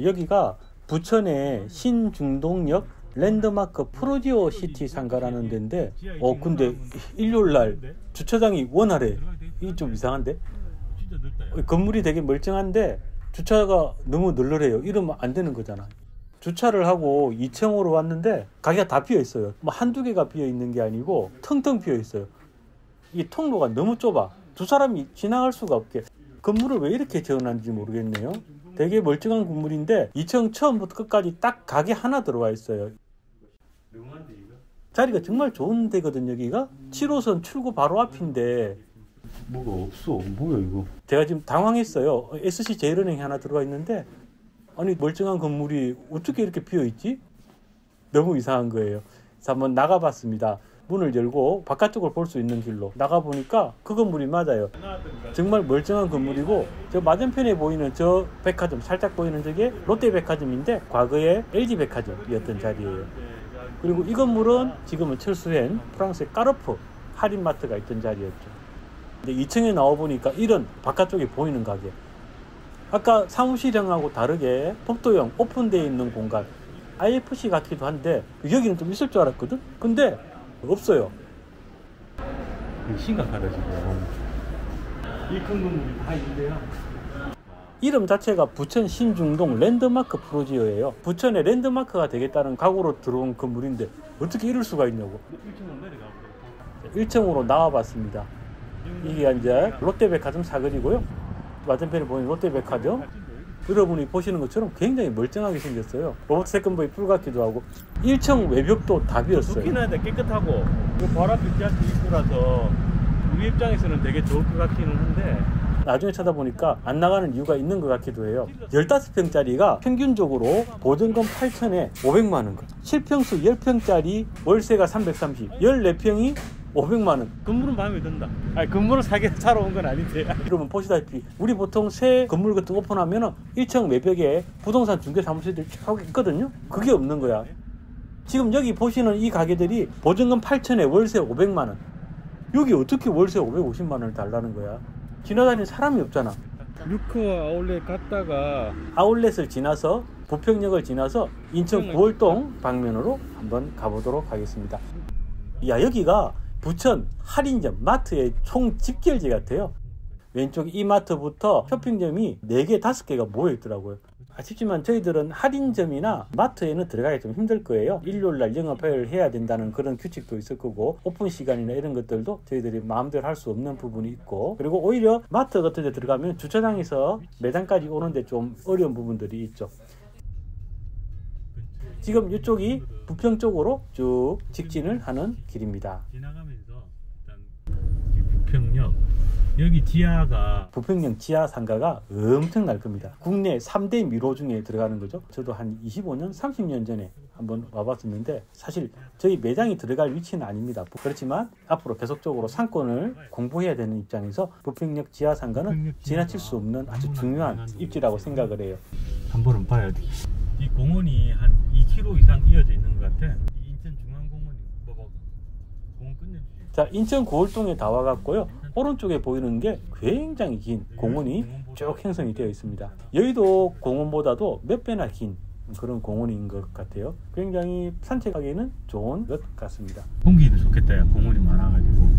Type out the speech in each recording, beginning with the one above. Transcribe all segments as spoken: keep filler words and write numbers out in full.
여기가 부천의 신중동역 랜드마크 푸르지오시티 상가라는 데인데, 어 근데 일요일날 주차장이 원활해. 이게 좀 이상한데? 건물이 되게 멀쩡한데 주차가 너무 널널해요. 이러면 안 되는 거잖아. 주차를 하고 이 층으로 왔는데 가게가 다 비어 있어요. 뭐 한두 개가 비어 있는 게 아니고 텅텅 비어 있어요. 이 통로가 너무 좁아. 두 사람이 지나갈 수가 없게. 건물을 왜 이렇게 지어놨는지 모르겠네요. 되게 멀쩡한 건물인데 이 층 처음부터 끝까지 딱 가게 하나 들어와 있어요. 자리가 정말 좋은 데거든. 여기가 칠 호선 출구 바로 앞인데 뭐가 없어. 뭐야 이거. 제가 지금 당황했어요. 에스씨제일은행 하나 들어와 있는데 아니 멀쩡한 건물이 어떻게 이렇게 비어있지? 너무 이상한 거예요. 그래서 한번 나가봤습니다. 문을 열고 바깥쪽을 볼 수 있는 길로 나가보니까 그 건물이 맞아요. 정말 멀쩡한 건물이고 저 맞은편에 보이는 저 백화점 살짝 보이는 저게 롯데백화점인데 과거에 엘지백화점이었던 자리예요. 그리고 이 건물은 지금은 철수한 프랑스의 까르프 할인마트가 있던 자리였죠. 근데 이 층에 나와보니까 이런 바깥쪽에 보이는 가게, 아까 사무실형하고 다르게 복도형 오픈되어 있는 공간, 아이에프씨 같기도 한데 여기는 좀 있을 줄 알았거든? 근데 없어요. 심각하다 지금. 이 큰 건물이 다 있는데요. 이름 자체가 부천 신중동 랜드마크 프로지오예요. 부천의 랜드마크가 되겠다는 각오로 들어온 건물인데 어떻게 이럴 수가 있냐고. 일 층으로 내려가볼까요? 일 층으로 나와봤습니다. 이게 이제 롯데백화점 사거리고요. 맞은편에 보이는 롯데백화점. 여러분이 보시는 것처럼 굉장히 멀쩡하게 생겼어요. 로봇 세컨보이 풀 같기도 하고 일 층 외벽도 다 비었어요. 좋긴 한데 깨끗하고 바로 앞에 지하철 입구라서 우리 입장에서는 되게 좋을 것 같기는 한데 나중에 찾아보니까 안 나가는 이유가 있는 것 같기도 해요. 십오 평짜리가 평균적으로 보증금 팔천에 오백만 원, 칠 평수 십 평짜리 월세가 삼백삼십, 십사 평이 오백만 원. 건물은 마음에 든다. 아니 건물을 사게 사러 온 건 아닌데. 여러분 보시다시피 우리 보통 새 건물 같은 거 오픈하면 일 층 외벽에 부동산 중개 사무실들이 쭉 있거든요. 그게 없는 거야. 지금 여기 보시는 이 가게들이 보증금 팔천에 월세 오백만 원. 여기 어떻게 월세 오백오십만 원을 달라는 거야. 지나다니는 사람이 없잖아. 루크와 아울렛 갔다가 아울렛을 지나서 부평역을 지나서 인천 구월동 방면으로 한번 가보도록 하겠습니다. 야, 여기가 부천 할인점 마트의 총 집결지 같아요. 왼쪽 이마트부터 쇼핑점이 네 개, 다섯 개가 모여있더라고요. 아쉽지만 저희들은 할인점이나 마트에는 들어가기 좀 힘들 거예요. 일요일날 영업을 해야 된다는 그런 규칙도 있을 거고 오픈 시간이나 이런 것들도 저희들이 마음대로 할 수 없는 부분이 있고, 그리고 오히려 마트 같은 데 들어가면 주차장에서 매장까지 오는데 좀 어려운 부분들이 있죠. 지금 이쪽이 부평 쪽으로 쭉 직진을 하는 길입니다. 지나가면서 부평역 여기 지하가 부평역 지하 상가가 엄청 날 겁니다. 국내 삼 대 미로 중에 들어가는 거죠. 저도 한 이십오 년, 삼십 년 전에 한번 와봤었는데 사실 저희 매장이 들어갈 위치는 아닙니다. 그렇지만 앞으로 계속적으로 상권을 공부해야 되는 입장에서 부평역 지하 상가는 지나칠 수 없는 아주 중요한 입지라고 생각을 해요. 한 번은 봐야 돼. 이 공원이 한 이 킬로미터 이상 이어져 있는 것 같아. 이 인천중앙공원이 뭐 공원 끝내주지. 자, 인천 구월동에 다 와갔고요. 오른쪽에 보이는 게 굉장히 긴 공원이 쭉 형성이 되어 있습니다. 여의도 공원보다도 몇 배나 긴 그런 공원인 것 같아요. 굉장히 산책하기에는 좋은 것 같습니다. 공기도 좋겠다. 야, 공원이 많아가지고.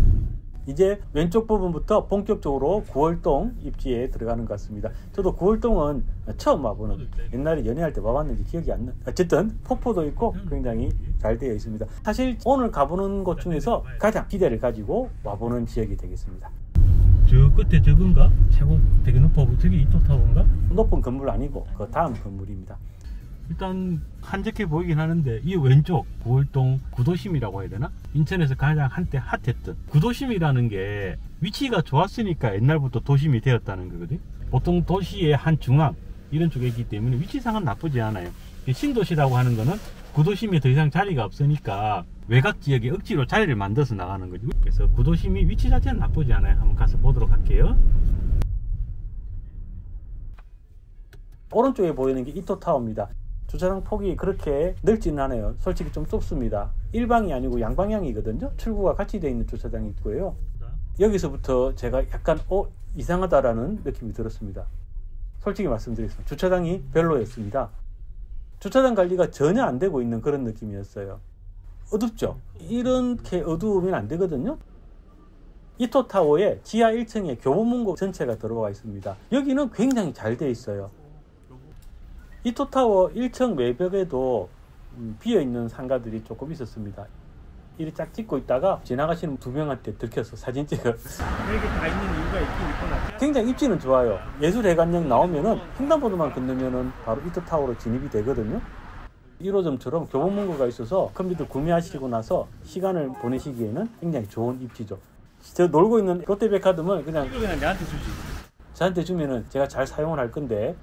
이제 왼쪽 부분부터 본격적으로 구월동 입지에 들어가는 것 같습니다. 저도 구월동은 처음 와보는, 옛날에 연애할 때 와봤는지 기억이 안 나. 어쨌든 폭포도 있고 굉장히 잘 되어 있습니다. 사실 오늘 가보는 곳 중에서 가장 기대를 가지고 와보는 지역이 되겠습니다. 저 끝에 저건가? 최고 되게 높아 보이는 저게 이토타워인가? 높은 건물 아니고 그 다음 건물입니다. 일단 한적해 보이긴 하는데 이 왼쪽 구월동 구도심이라고 해야 되나? 인천에서 가장 한때 핫했던 구도심이라는 게 위치가 좋았으니까 옛날부터 도심이 되었다는 거거든. 보통 도시의 한 중앙 이런 쪽에 있기 때문에 위치상은 나쁘지 않아요. 신도시라고 하는 거는 구도심에 더 이상 자리가 없으니까 외곽 지역에 억지로 자리를 만들어서 나가는 거지. 그래서 구도심이 위치 자체는 나쁘지 않아요. 한번 가서 보도록 할게요. 오른쪽에 보이는 게 이토타워입니다. 주차장 폭이 그렇게 넓지는 않아요. 솔직히 좀 좁습니다. 일방이 아니고 양방향이거든요. 출구가 같이 되어 있는 주차장이 있고요. 여기서부터 제가 약간 어? 이상하다라는 느낌이 들었습니다. 솔직히 말씀드리겠습니다. 주차장이 별로였습니다. 주차장 관리가 전혀 안 되고 있는 그런 느낌이었어요. 어둡죠? 이렇게 어두우면 안 되거든요. 이토타워의 지하 일 층에 교보문고 전체가 들어와 있습니다. 여기는 굉장히 잘 돼 있어요. 이토타워 일 층 외벽에도 비어있는 상가들이 조금 있었습니다. 이리 쫙 찍고 있다가 지나가시는 두 명한테 들켜서 사진 찍어. 여기 다 있는 이유가 있긴 있구나. 굉장히 입지는 좋아요. 예술회관역 나오면은 횡단보도만 건너면은 바로 이토타워로 진입이 되거든요. 일호점처럼 교보문고가 있어서 컴퓨터 구매하시고 나서 시간을 보내시기에는 굉장히 좋은 입지죠. 제가 놀고 있는 롯데백화점은 그냥 그냥 내한테 주지. 저한테 주면은 제가 잘 사용을 할 건데.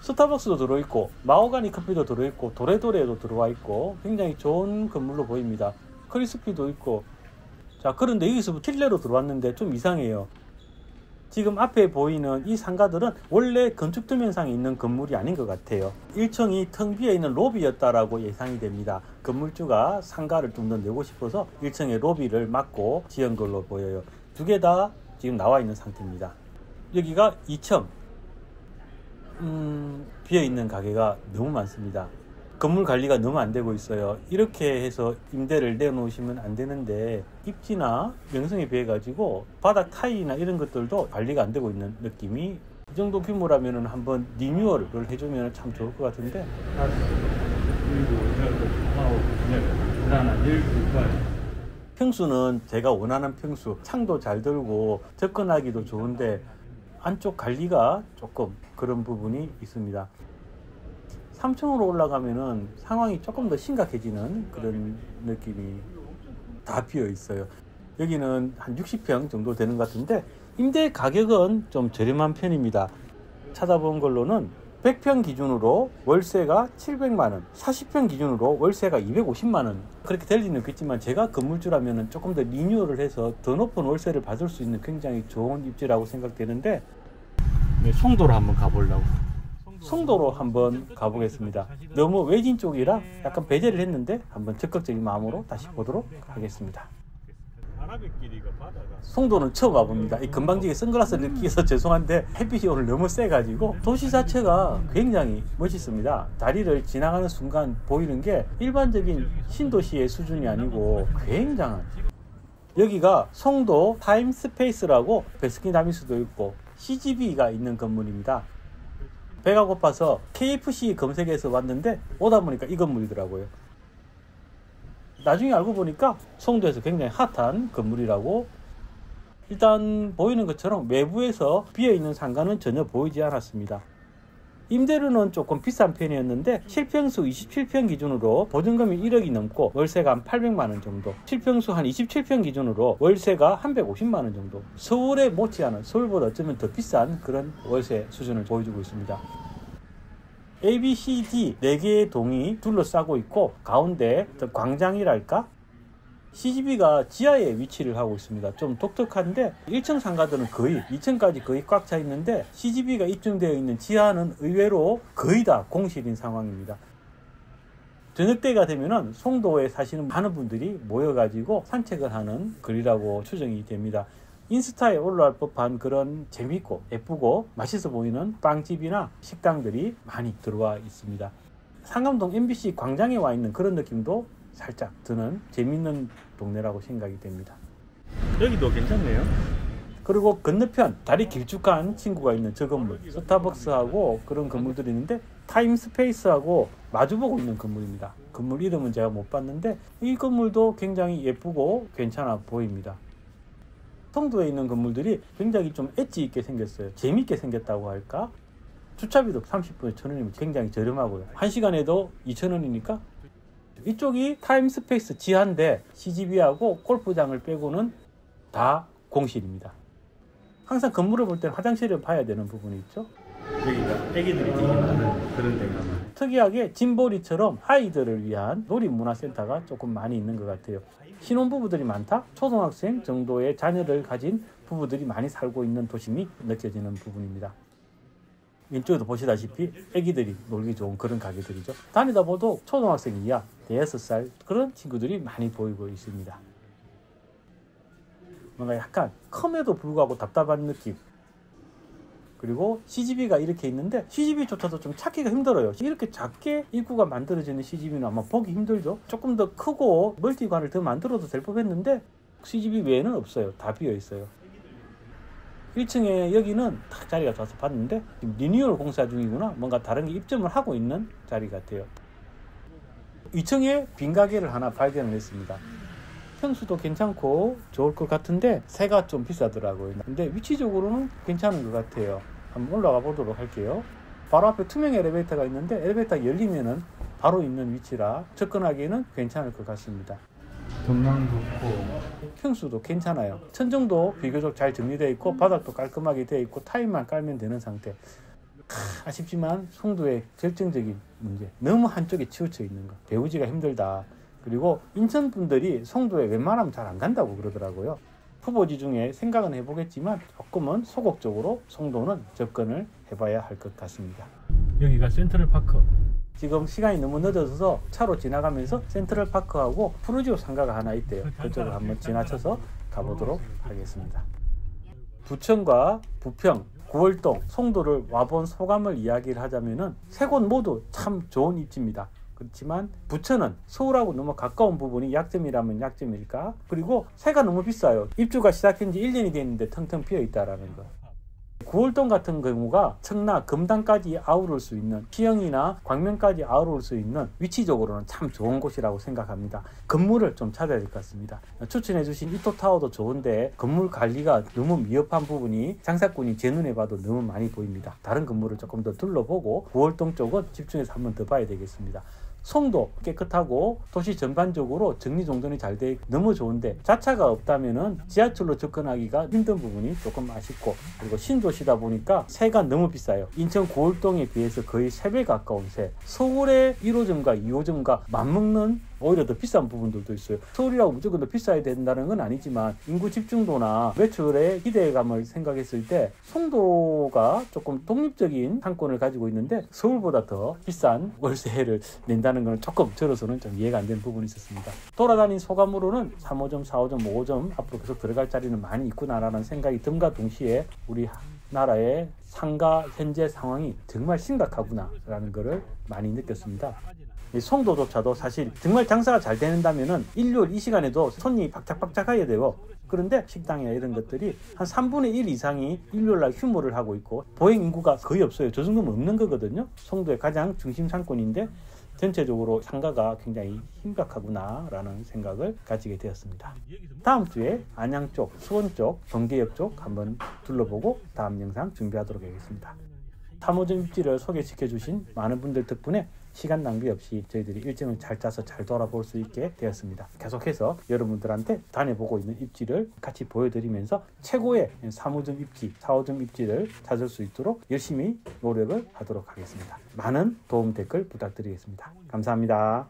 스타벅스도 들어있고 마오가니 커피도 들어있고 도레도레도 들어와 있고 굉장히 좋은 건물로 보입니다. 크리스피도 있고. 자, 그런데 여기서 실내로 들어왔는데 좀 이상해요. 지금 앞에 보이는 이 상가들은 원래 건축도면상에 있는 건물이 아닌 것 같아요. 일 층이 텅 비어있는 로비였다라고 예상이 됩니다. 건물주가 상가를 좀 더 내고 싶어서 일 층에 로비를 막고 지은 걸로 보여요. 두 개 다 지금 나와 있는 상태입니다. 여기가 이 층. 음, 비어있는 가게가 너무 많습니다. 건물 관리가 너무 안 되고 있어요. 이렇게 해서 임대를 내놓으시면 안 되는데 입지나 명성에 비해 가지고 바닥 타일이나 이런 것들도 관리가 안 되고 있는 느낌이, 이 정도 규모라면 한번 리뉴얼을 해주면 참 좋을 것 같은데. 평수는 제가 원하는 평수, 창도 잘 들고 접근하기도 좋은데 안쪽 관리가 조금 그런 부분이 있습니다. 삼 층으로 올라가면은 상황이 조금 더 심각해지는 그런 느낌이. 다 비어 있어요. 여기는 한 육십 평 정도 되는 것 같은데 임대 가격은 좀 저렴한 편입니다. 찾아본 걸로는 백 평 기준으로 월세가 칠백만 원, 사십 평 기준으로 월세가 이백오십만 원. 그렇게 될 리는 있겠지만 제가 건물주라면 조금 더 리뉴얼을 해서 더 높은 월세를 받을 수 있는 굉장히 좋은 입지라고 생각되는데. 네, 송도로 한번 가보려고. 송도로 한번 가보겠습니다. 너무 외진 쪽이라 약간 배제를 했는데 한번 적극적인 마음으로 다시 보도록 하겠습니다. 송도는 처음 와봅니다. 이 금방지게 선글라스를 끼서 죄송한데 햇빛이 오늘 너무 세가지고 도시 자체가 굉장히 멋있습니다. 다리를 지나가는 순간 보이는 게 일반적인 신도시의 수준이 아니고 굉장한. 여기가 송도 타임스페이스라고 배스킨라빈스도 있고 씨지비가 있는 건물입니다. 배가 고파서 케이에프씨 검색해서 왔는데 오다 보니까 이 건물이더라고요. 나중에 알고 보니까 송도에서 굉장히 핫한 건물이라고. 일단 보이는 것처럼 외부에서 비어있는 상가는 전혀 보이지 않았습니다. 임대료는 조금 비싼 편이었는데 실평수 이십칠 평 기준으로 보증금이 일억이 넘고 월세가 한 팔백만 원 정도, 실평수 한 이십칠 평 기준으로 월세가 한 백오십만 원 정도, 서울에 못지않은, 서울보다 어쩌면 더 비싼 그런 월세 수준을 보여주고 있습니다. A, B, C, D 네 개의 동이 둘러싸고 있고 가운데 광장이랄까? 씨지비가 지하에 위치를 하고 있습니다. 좀 독특한데 일 층 상가들은 거의 이 층까지 거의 꽉 차 있는데 씨지비가 입점되어 있는 지하는 의외로 거의 다 공실인 상황입니다. 저녁때가 되면은 송도에 사시는 많은 분들이 모여가지고 산책을 하는 거리라고 추정이 됩니다. 인스타에 올라올 법한 그런 재밌고 예쁘고 맛있어 보이는 빵집이나 식당들이 많이 들어와 있습니다. 상암동 엠비씨 광장에 와 있는 그런 느낌도 살짝 드는 재밌는 동네라고 생각이 됩니다. 여기도 괜찮네요. 그리고 건너편 다리 길쭉한 친구가 있는 저 건물, 스타벅스하고 그런 건물들이 있는데 타임스페이스하고 마주보고 있는 건물입니다. 건물 이름은 제가 못 봤는데 이 건물도 굉장히 예쁘고 괜찮아 보입니다. 송도에 있는 건물들이 굉장히 좀 엣지 있게 생겼어요. 재밌게 생겼다고 할까? 주차비도 삼십 분에 천 원이면 굉장히 저렴하고요. 한 시간에도 이천 원이니까 이쪽이 타임스페이스 지하인데 씨지비하고 골프장을 빼고는 다 공실입니다. 항상 건물을 볼 때는 화장실을 봐야 되는 부분이 있죠. 여기가 애기들이 뛰는 그런 데가 많아요. 특이하게 짐보리처럼 아이들을 위한 놀이문화센터가 조금 많이 있는 것 같아요. 신혼부부들이 많다? 초등학생 정도의 자녀를 가진 부부들이 많이 살고 있는 도심이 느껴지는 부분입니다. 왼쪽에도 보시다시피 애기들이 놀기 좋은 그런 가게들이죠. 다니다 보도 초등학생 이하, 대여섯 살 그런 친구들이 많이 보이고 있습니다. 뭔가 약간 컴에도 불구하고 답답한 느낌. 그리고 씨지비가 이렇게 있는데 씨지비조차도 좀 찾기가 힘들어요. 이렇게 작게 입구가 만들어지는 씨지비는 아마 보기 힘들죠. 조금 더 크고 멀티관을 더 만들어도 될 법했는데 씨지비 외에는 없어요. 다 비어 있어요. 일 층에 여기는 딱 자리가 좋아서 봤는데 지금 리뉴얼 공사 중이구나. 뭔가 다른 게 입점을 하고 있는 자리 같아요. 이 층에 빈 가게를 하나 발견을 했습니다. 평수도 괜찮고 좋을 것 같은데 세가 좀 비싸더라고요. 근데 위치적으로는 괜찮은 것 같아요. 한번 올라가 보도록 할게요. 바로 앞에 투명 엘리베이터가 있는데 엘리베이터가 열리면은 바로 있는 위치라 접근하기에는 괜찮을 것 같습니다. 전망도 좋고 평수도 괜찮아요. 천정도 비교적 잘 정리되어 있고 바닥도 깔끔하게 되어 있고 타일만 깔면 되는 상태. 아, 아쉽지만 송도의 결정적인 문제, 너무 한쪽에 치우쳐 있는 거. 배우지가 힘들다. 그리고 인천 분들이 송도에 웬만하면 잘 안 간다고 그러더라고요. 후보지 중에 생각은 해보겠지만 조금은 소극적으로 송도는 접근을 해봐야 할 것 같습니다. 여기가 센트럴 파크. 지금 시간이 너무 늦어져서 차로 지나가면서 센트럴 파크하고 푸르지오 상가가 하나 있대요. 그쪽을 한번 지나쳐서 가보도록 하겠습니다. 부천과 부평, 구월동, 송도를 와본 소감을 이야기를 하자면은 세 곳 모두 참 좋은 입지입니다. 그렇지만 부천은 서울하고 너무 가까운 부분이 약점이라면 약점일까? 그리고 세가 너무 비싸요. 입주가 시작한 지 일 년이 됐는데 텅텅 비어 있다라는 거. 구월동 같은 경우가 청라, 금단까지 아우를 수 있는, 시흥이나 광명까지 아우를 수 있는 위치적으로는 참 좋은 곳이라고 생각합니다. 건물을 좀 찾아야 될 것 같습니다. 추천해 주신 이토타워도 좋은데 건물 관리가 너무 미흡한 부분이 장사꾼이 제 눈에 봐도 너무 많이 보입니다. 다른 건물을 조금 더 둘러보고 구월동 쪽은 집중해서 한번 더 봐야 되겠습니다. 송도 깨끗하고 도시 전반적으로 정리정돈이 잘 돼 너무 좋은데 자차가 없다면은 지하철로 접근하기가 힘든 부분이 조금 아쉽고, 그리고 신도시다 보니까 세가 너무 비싸요. 인천 구월동에 비해서 거의 세 배 가까운 세. 서울의 일 호점과 이 호점과 맞먹는 오히려 더 비싼 부분들도 있어요. 서울이라고 무조건 더 비싸야 된다는 건 아니지만 인구 집중도나 매출의 기대감을 생각했을 때 송도가 조금 독립적인 상권을 가지고 있는데 서울보다 더 비싼 월세를 낸다는 건 조금 저로서는 좀 이해가 안 되는 부분이 있었습니다. 돌아다닌 소감으로는 삼 호점, 사 호점, 오 호점 앞으로 계속 들어갈 자리는 많이 있구나라는 생각이 듬과 동시에 우리 나라의 상가 현재 상황이 정말 심각하구나라는 것을 많이 느꼈습니다. 송도조차도 사실 정말 장사가 잘 되는다면은 일요일 이 시간에도 손님이 박짝박짝해야 돼요. 그런데 식당이나 이런 것들이 한 삼분의 일 이상이 일요일날 휴무를 하고 있고 보행 인구가 거의 없어요. 저 정도면 없는 거거든요. 송도의 가장 중심 상권인데 전체적으로 상가가 굉장히 심각하구나라는 생각을 가지게 되었습니다. 다음 주에 안양 쪽, 수원 쪽, 경계역 쪽 한번 둘러보고 다음 영상 준비하도록 하겠습니다. 삼 호점 입지를 소개시켜 주신 많은 분들 덕분에 시간 낭비 없이 저희들이 일정을 잘 짜서 잘 돌아볼 수 있게 되었습니다. 계속해서 여러분들한테 다녀보고 있는 입지를 같이 보여드리면서 최고의 삼 호점 입지, 사 호점 입지를 찾을 수 있도록 열심히 노력을 하도록 하겠습니다. 많은 도움 댓글 부탁드리겠습니다. 감사합니다.